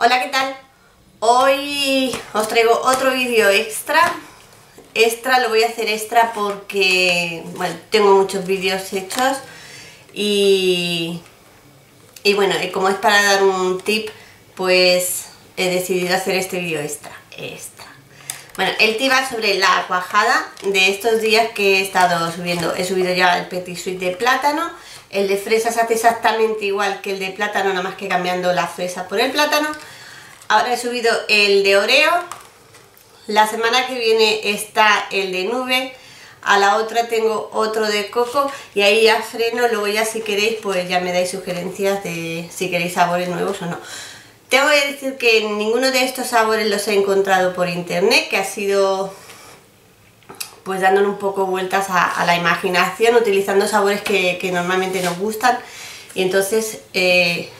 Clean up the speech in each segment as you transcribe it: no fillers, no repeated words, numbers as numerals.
Hola, ¿qué tal? Hoy os traigo otro vídeo extra, lo voy a hacer extra porque, bueno, tengo muchos vídeos hechos y bueno, como es para dar un tip, pues he decidido hacer este vídeo extra. Bueno, el tip va sobre la cuajada de estos días que he estado subiendo. He subido ya el Petit Suisse de plátano. El de fresa se hace exactamente igual que el de plátano, nada más que cambiando la fresa por el plátano. Ahora he subido el de Oreo. La semana que viene está el de nube. A la otra tengo otro de coco y ahí ya freno. Luego ya, si queréis, pues ya me dais sugerencias de si queréis sabores nuevos o no. Tengo que decir que ninguno de estos sabores los he encontrado por internet, que ha sido pues dándole un poco vueltas a la imaginación, utilizando sabores que normalmente nos gustan, y entonces he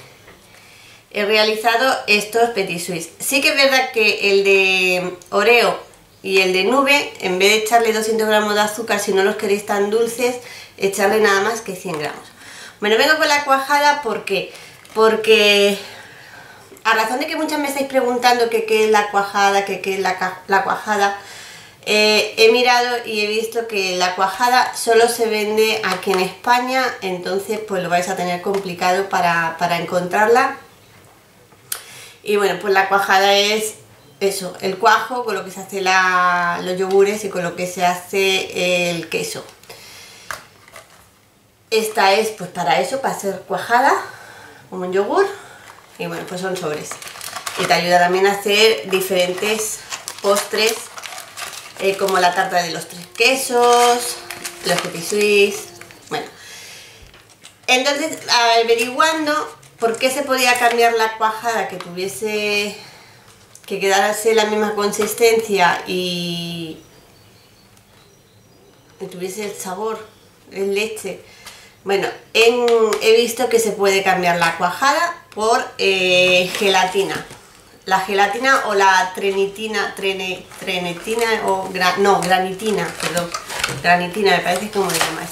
realizado estos Petit Suisse. Sí que es verdad que el de Oreo y el de nube, en vez de echarle 200 gramos de azúcar, si no los queréis tan dulces, echarle nada más que 100 gramos. Bueno, vengo con la cuajada porque a razón de que muchas me estáis preguntando que qué es la cuajada, que qué es la cuajada, he mirado y he visto que la cuajada solo se vende aquí en España, entonces pues lo vais a tener complicado para encontrarla. Y bueno, pues la cuajada es eso, el cuajo con lo que se hace los yogures y con lo que se hace el queso. Esta es pues para eso, para hacer cuajada, como un yogur, y bueno, pues son sobres. Y te ayuda también a hacer diferentes postres, como la tarta de los tres quesos, los Petit Suisse. Bueno, entonces averiguando por qué se podía cambiar la cuajada, que tuviese que quedarse la misma consistencia y tuviese el sabor, el leche. Bueno, he visto que se puede cambiar la cuajada por gelatina. La gelatina o la granitina, me parece como de más.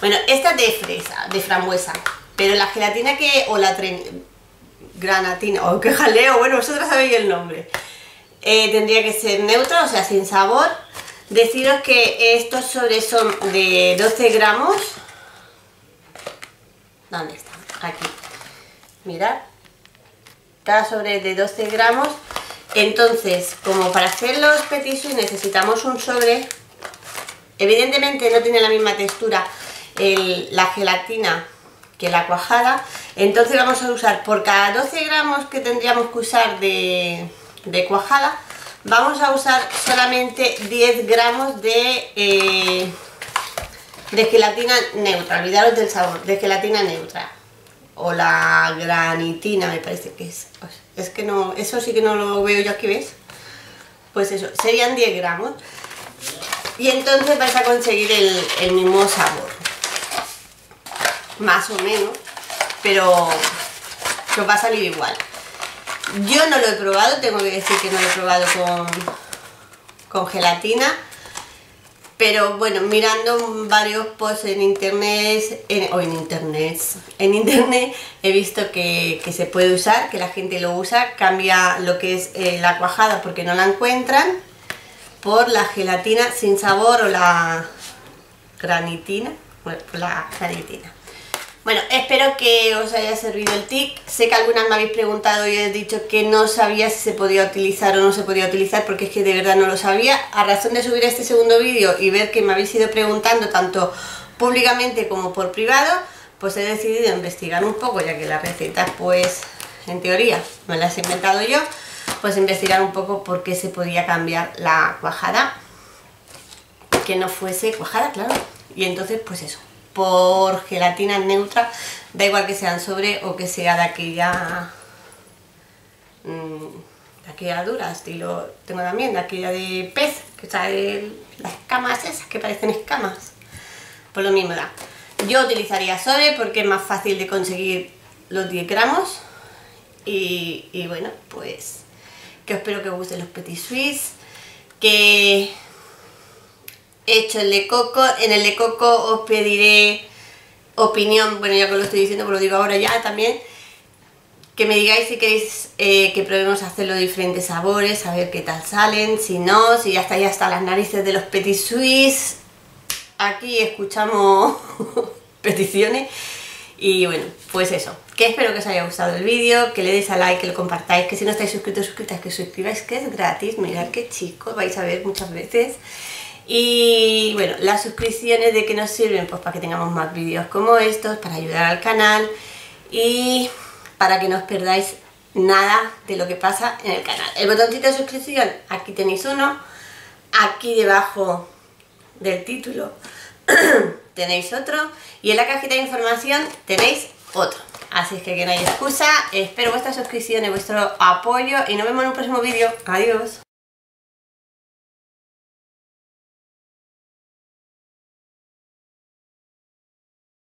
Bueno, esta es de fresa, de frambuesa, pero la gelatina granatina, o que jaleo, bueno, vosotras sabéis el nombre. Tendría que ser neutra, o sea, sin sabor. Deciros que estos sobres son de 12 gramos. ¿Dónde está? Aquí. Mirad. Cada sobre de 12 gramos. Entonces, como para hacer los Petit Suisse necesitamos un sobre. Evidentemente no tiene la misma textura la gelatina que la cuajada. Entonces vamos a usar, por cada 12 gramos que tendríamos que usar de cuajada, vamos a usar solamente 10 gramos de gelatina neutra. Olvidaros del sabor, de gelatina neutra o la granitina, me parece que es. Es que no, eso sí que no lo veo yo aquí, ¿ves? Pues eso, serían 10 gramos y entonces vais a conseguir el mismo sabor, más o menos, pero os va a salir igual. Yo no lo he probado, tengo que decir que no lo he probado con gelatina. Pero bueno, mirando varios posts en internet he visto que se puede usar, que la gente lo usa, cambia lo que es la cuajada porque no la encuentran, por la gelatina sin sabor o la granitina. Bueno, por la granitina. Bueno, espero que os haya servido el tip. Sé que algunas me habéis preguntado y os he dicho que no sabía si se podía utilizar o no se podía utilizar, porque es que de verdad no lo sabía. A razón de subir este segundo vídeo y ver que me habéis ido preguntando tanto públicamente como por privado, pues he decidido investigar un poco, ya que las recetas, pues en teoría me las he inventado yo, pues investigar un poco por qué se podía cambiar la cuajada, que no fuese cuajada, claro. Y entonces pues eso, por gelatina neutra, da igual que sean sobre o que sea de aquella dura, estilo, tengo también de aquella de pez, que está de las escamas esas que parecen escamas, por lo mismo da. Yo utilizaría sobre porque es más fácil de conseguir los 10 gramos y bueno, pues que espero que os gusten los Petit Suisse. Que he hecho el de coco. En el de coco os pediré opinión, bueno, ya que lo estoy diciendo, pues lo digo ahora ya también, que me digáis si queréis que probemos a hacerlo de diferentes sabores, a ver qué tal salen, si no, si ya está las narices de los Petit Suisse. Aquí escuchamos peticiones y bueno, pues eso, que espero que os haya gustado el vídeo, que le deis a like, que lo compartáis, que si no estáis suscritos, suscritas, que os suscribáis, que es gratis, mirad qué chicos, vais a ver muchas veces. Y bueno, las suscripciones de qué nos sirven, pues para que tengamos más vídeos como estos, para ayudar al canal y para que no os perdáis nada de lo que pasa en el canal. El botoncito de suscripción, aquí tenéis uno, aquí debajo del título tenéis otro y en la cajita de información tenéis otro. Así es que no hay excusa, espero vuestras suscripciones, vuestro apoyo y nos vemos en un próximo vídeo. Adiós.